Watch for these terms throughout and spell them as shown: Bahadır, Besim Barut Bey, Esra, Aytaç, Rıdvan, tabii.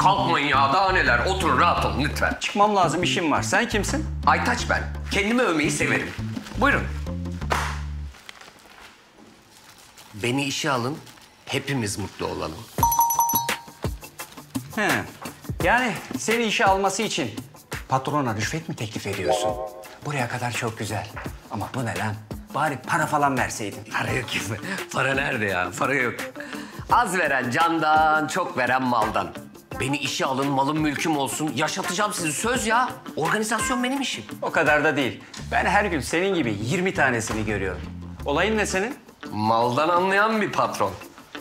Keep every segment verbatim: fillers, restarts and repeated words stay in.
Kalkmayın ya, daha neler. Oturun, rahat olun lütfen. Çıkmam lazım, işim var. Sen kimsin? Aytaç ben. Kendimi övmeyi severim. Buyurun. Beni işe alın, hepimiz mutlu olalım. He. Yani seni işe alması için patrona rüşvet mi teklif ediyorsun? Buraya kadar çok güzel. Ama bu ne lan? Bari para falan verseydin. Para yok ki. Para nerede ya? Para yok. Az veren candan, çok veren maldan. Beni işe alın, malım mülküm olsun. Yaşatacağım sizi, söz ya. Organizasyon benim işim. O kadar da değil. Ben her gün senin gibi yirmi tanesini görüyorum. Olayın ne senin? Maldan anlayan bir patron.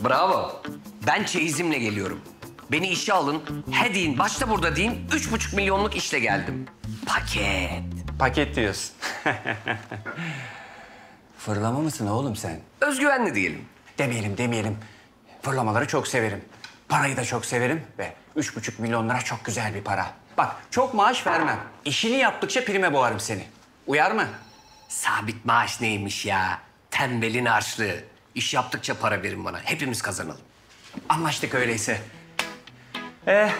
Bravo. Ben çeyizimle geliyorum. Beni işe alın, he deyin, başta burada deyin, üç buçuk milyonluk işle geldim. Paket. Paket diyorsun. Fırlama mısın oğlum sen? Özgüvenli diyelim. Demeyelim, demeyelim. Fırlamaları çok severim. Parayı da çok severim ve üç buçuk milyon lira çok güzel bir para. Bak, çok maaş vermem. İşini yaptıkça prime boğarım seni. Uyar mı? Sabit maaş neymiş ya? Tembelin harçlığı. İş yaptıkça para verin bana. Hepimiz kazanalım. Anlaştık öyleyse. Ee,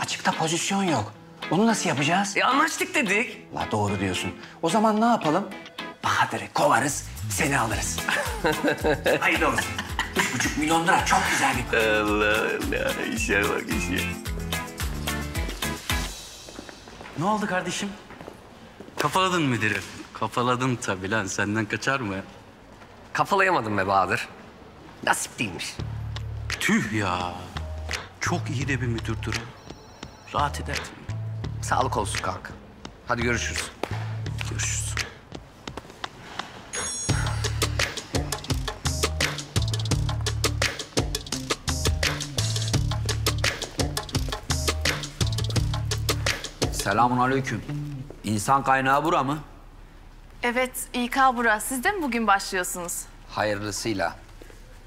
açıkta pozisyon yok. Onu nasıl yapacağız? E anlaştık dedik. La doğru diyorsun. O zaman ne yapalım? Bahadır'ı kovarız, seni alırız. Hayırlı olsun. Üç buçuk milyon lira çok güzel bir para. Allah Allah, işe bak işe. Ne oldu kardeşim? Kafaladın müdürü. Kafaladın tabii lan, senden kaçar mı? Kafalayamadım be Bahadır. Nasip değilmiş. Tüh ya. Çok iyi de bir müdürdür. Rahat ederdin. Sağlık olsun kanka. Hadi görüşürüz. Görüşürüz. Selamun aleyküm. İnsan kaynağı bura mı? Evet, İK bura. Siz de mi bugün başlıyorsunuz? Hayırlısıyla.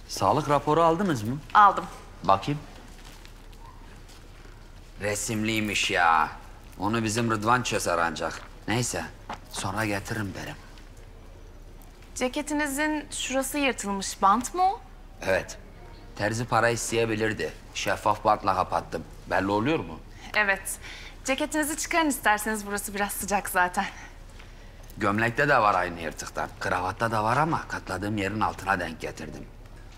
Sağlık raporu aldınız mı? Aldım. Bakayım. Resimliymiş ya. Onu bizim Rıdvan çözer ancak. Neyse, sonra getiririm benim. Ceketinizin şurası yırtılmış. Bant mı o? Evet. Terzi para isteyebilirdi. Şeffaf bantla kapattım. Belli oluyor mu? Evet. Ceketinizi çıkarın isterseniz. Burası biraz sıcak zaten. Gömlekte de var aynı yırtıktan. Kravatta da var ama katladığım yerin altına denk getirdim.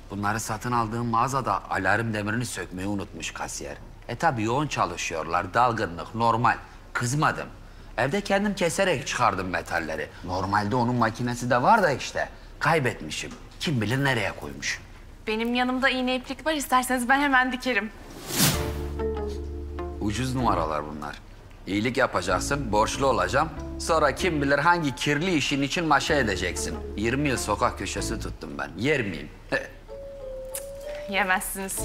Bunları satın aldığım mağazada alarm demirini sökmeyi unutmuş kasiyer. E tabii yoğun çalışıyorlar, dalgınlık normal. Kızmadım. Evde kendim keserek çıkardım metalleri. Normalde onun makinesi de var da işte. Kaybetmişim. Kim bilir nereye koymuşum. Benim yanımda iğne iplik var. İsterseniz ben hemen dikerim. Ucuz numaralar bunlar. İyilik yapacaksın, borçlu olacağım. Sonra kim bilir hangi kirli işin için maşa edeceksin. yirmi yıl sokak köşesi tuttum ben. Yer miyim? Yemezsiniz.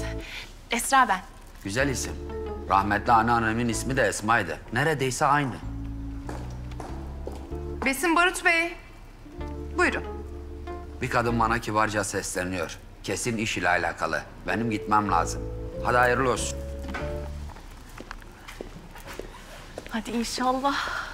Esra ben. Güzel isim. Rahmetli anneannemin ismi de Esma'ydı. Neredeyse aynı. Besim Barut Bey. Buyurun. Bir kadın bana kibarca sesleniyor. Kesin iş ile alakalı. Benim gitmem lazım. Hadi hayırlı olsun. Hadi inşallah.